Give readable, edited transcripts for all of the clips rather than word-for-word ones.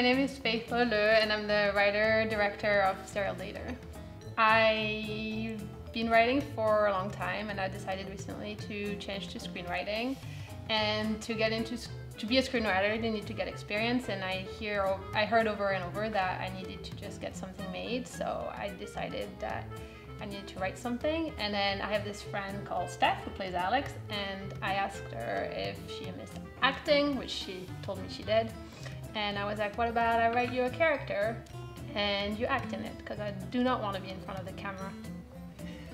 my name is Faith Leleu and I'm the writer-director of Serial Dater. I've been writing for a long time and I decided recently to change to screenwriting. And to be a screenwriter, you need to get experience, and I heard over and over that I needed to just get something made, so I decided that I needed to write something. And then I have this friend called Steph who plays Alex, and I asked her if she missed acting, which she told me she did. And I was like, what about I write you a character and you act in it, because I do not want to be in front of the camera.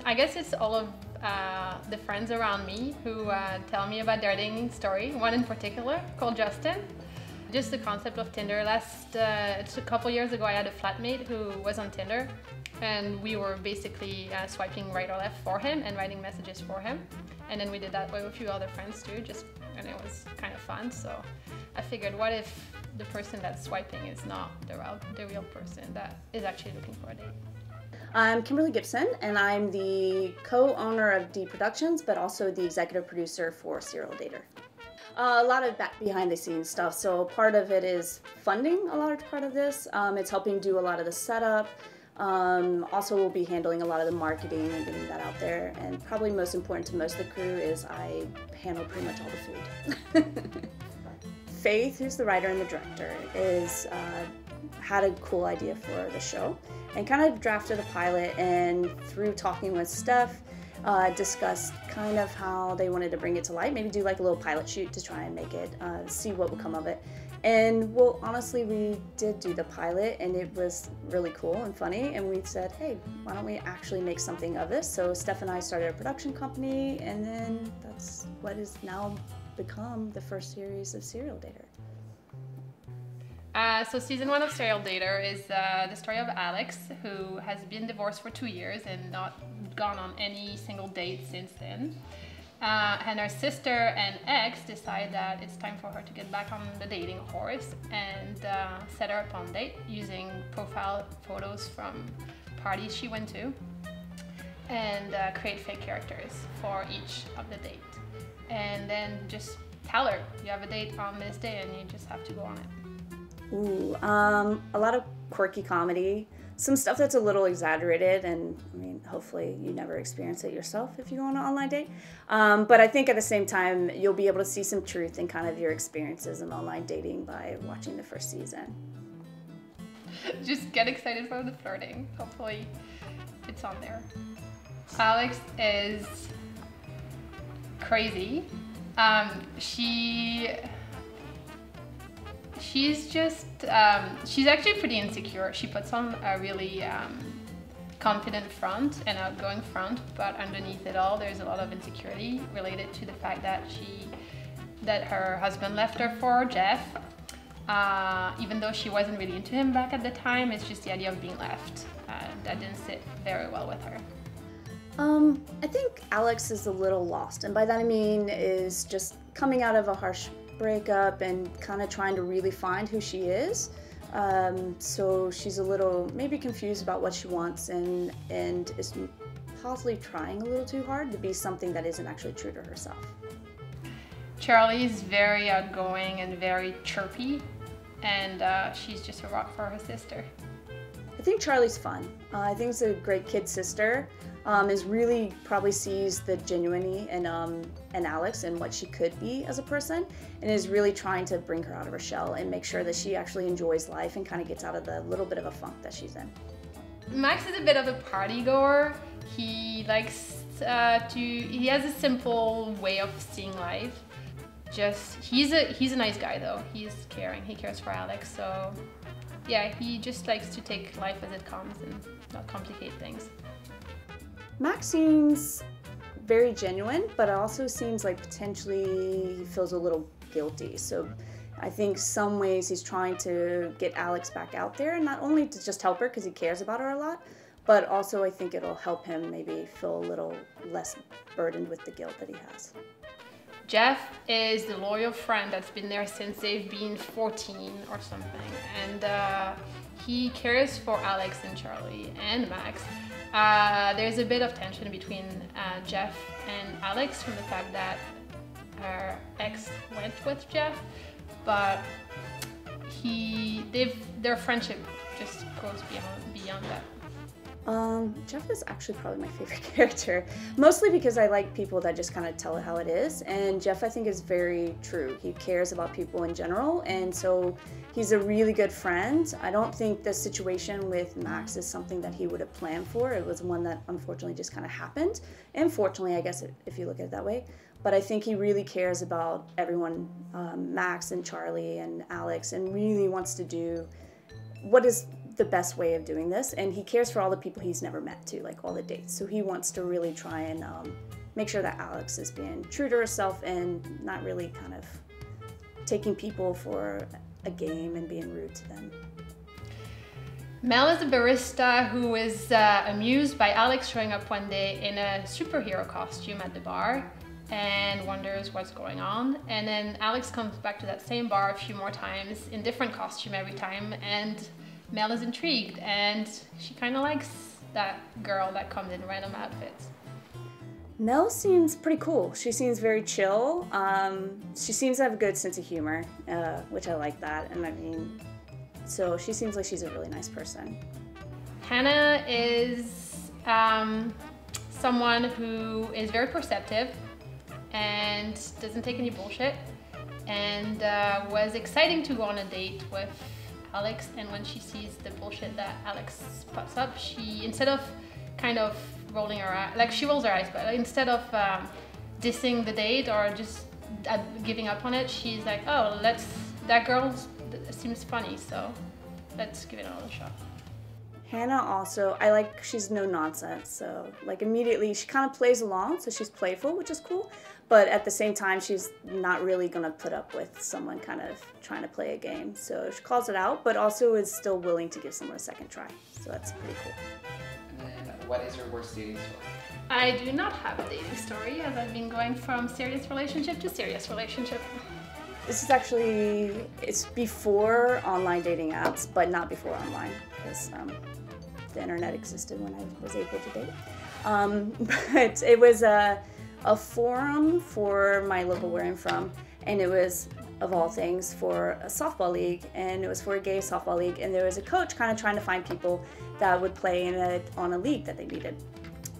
I guess it's all of the friends around me who tell me about their dating story, one in particular called Justin. Just the concept of Tinder. It's a couple years ago I had a flatmate who was on Tinder, and we were basically swiping right or left for him and writing messages for him. And then we did that with a few other friends too, and it was kind of fun. So I figured, what if the person that's swiping is not the real person that is actually looking for a date? I'm Kimberly Gibson, and I'm the co-owner of D Productions, but also the executive producer for Serial Dater. A lot of behind-the-scenes stuff, so part of it is funding, a large part of this. It's helping do a lot of the setup. Also, we'll be handling a lot of the marketing and getting that out there. And probably most important to most of the crew is I handle pretty much all the food. Faith, who's the writer and the director, had a cool idea for the show and kind of drafted a pilot, and through talking with Steph, discussed kind of how they wanted to bring it to light, maybe do like a little pilot shoot to try and make it, see what would come of it. And well, honestly, we did do the pilot and it was really cool and funny, and we said, hey, why don't we actually make something of this? So Steph and I started a production company, and then that's what has now become the first series of Serial Dater. So season 1 of Serial Dater is the story of Alex, who has been divorced for 2 years and not gone on any single date since then. And her sister and ex decide that it's time for her to get back on the dating horse and set her up on date using profile photos from parties she went to, and create fake characters for each of the date. And then just tell her, you have a date on this day and you just have to go on it. Ooh, a lot of quirky comedy, some stuff that's a little exaggerated, and I mean, hopefully you never experience it yourself if you go on an online date, but I think at the same time you'll be able to see some truth in kind of your experiences in online dating by watching the first season. Just get excited for the flirting, hopefully it's on there. Alex is crazy. She's actually pretty insecure. She puts on a really confident front and outgoing front, but underneath it all, there's a lot of insecurity related to the fact that her husband left her for Jeff. Even though she wasn't really into him back at the time, it's just the idea of being left. That didn't sit very well with her. I think Alex is a little lost, and by that I mean is just coming out of a harsh breakup and kind of trying to really find who she is. So she's a little maybe confused about what she wants, and is possibly trying a little too hard to be something that isn't actually true to herself. Charlie is very outgoing and very chirpy, and she's just a rock for her sister. I think Charlie's fun. I think it's a great kid sister. Is really probably sees the genuinity in Alex and what she could be as a person, and is really trying to bring her out of her shell and make sure that she actually enjoys life and kind of gets out of the little bit of a funk that she's in. Max is a bit of a party goer. He likes he has a simple way of seeing life. He's a nice guy though. He's caring. He cares for Alex. So yeah, he just likes to take life as it comes and not complicate things. Max seems very genuine, but it also seems like potentially he feels a little guilty. So I think some ways he's trying to get Alex back out there, and not only to just help her because he cares about her a lot, but also I think it'll help him maybe feel a little less burdened with the guilt that he has. Jeff is the loyal friend that's been there since they've been 14 or something, and he cares for Alex and Charlie and Max. There's a bit of tension between Jeff and Alex from the fact that her ex went with Jeff, but their friendship just goes beyond that. Jeff is actually probably my favorite character, mostly because I like people that just kind of tell it how it is, and Jeff I think is very true. He cares about people in general, and so he's a really good friend. I don't think the situation with Max is something that he would have planned for. It was one that unfortunately just kind of happened, and fortunately I guess if you look at it that way. But I think he really cares about everyone, Max and Charlie and Alex, and really wants to do what is the best way of doing this, and he cares for all the people he's never met too, like all the dates. So he wants to really try and make sure that Alex is being true to herself and not really kind of taking people for a game and being rude to them. Mel is a barista who is amused by Alex showing up one day in a superhero costume at the bar and wonders what's going on, and then Alex comes back to that same bar a few more times in different costume every time, and Mel is intrigued, and she kind of likes that girl that comes in random outfits. Mel seems pretty cool. She seems very chill. She seems to have a good sense of humor, which I like that. And I mean, so she seems like she's a really nice person. Hannah is someone who is very perceptive and doesn't take any bullshit, and was exciting to go on a date with Alex, and when she sees the bullshit that Alex puts up, she, instead of kind of rolling her eyes, like she rolls her eyes, but instead of dissing the date or just giving up on it, she's like, oh, that girl seems funny, so let's give it another shot. Hannah also, I like, she's no nonsense, so like immediately she kind of plays along, so she's playful, which is cool, but at the same time she's not really gonna put up with someone kind of trying to play a game, so she calls it out, but also is still willing to give someone a second try, so that's pretty cool. And then, what is your worst dating story? I do not have a dating story, as I've been going from serious relationship to serious relationship. This is actually, it's before online dating apps, but not before online, because the internet existed when I was able to date. But it was a forum for my local where I'm from, and it was, of all things, for a softball league, and it was for a gay softball league, and there was a coach kind of trying to find people that would play on a league that they needed.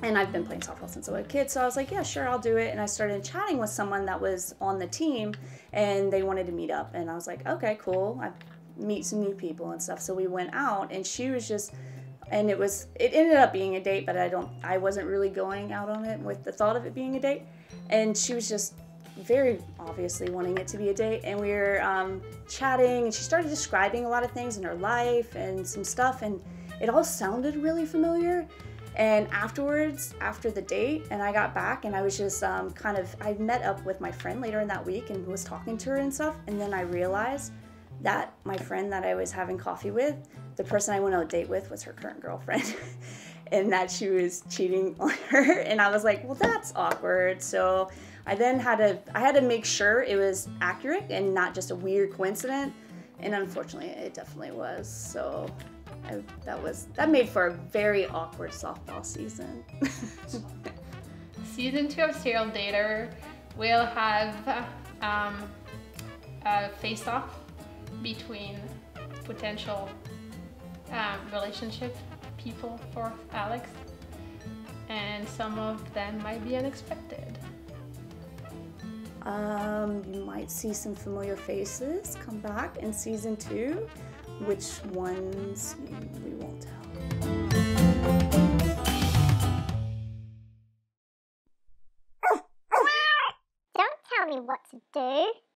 And I've been playing softball since I was a kid, so I was like, yeah, sure, I'll do it. And I started chatting with someone that was on the team, and they wanted to meet up. And I was like, okay, cool. I meet some new people and stuff. So we went out, and she was just, and it ended up being a date, but I wasn't really going out on it with the thought of it being a date. And she was just very obviously wanting it to be a date. And we were chatting, and she started describing a lot of things in her life and some stuff, and it all sounded really familiar. And afterwards, after the date, and I got back, and I was just I met up with my friend later in that week and was talking to her and stuff, and then I realized that my friend that I was having coffee with, the person I went on a date with, was her current girlfriend, and that she was cheating on her, and I was like, well, that's awkward. So I then had to make sure it was accurate and not just a weird coincidence, and unfortunately, it definitely was, so. That made for a very awkward softball season. Season 2 of Serial Dater will have a face-off between potential relationship people for Alex, and some of them might be unexpected. You might see some familiar faces come back in Season 2. Which ones, we won't tell. Don't tell me what to do.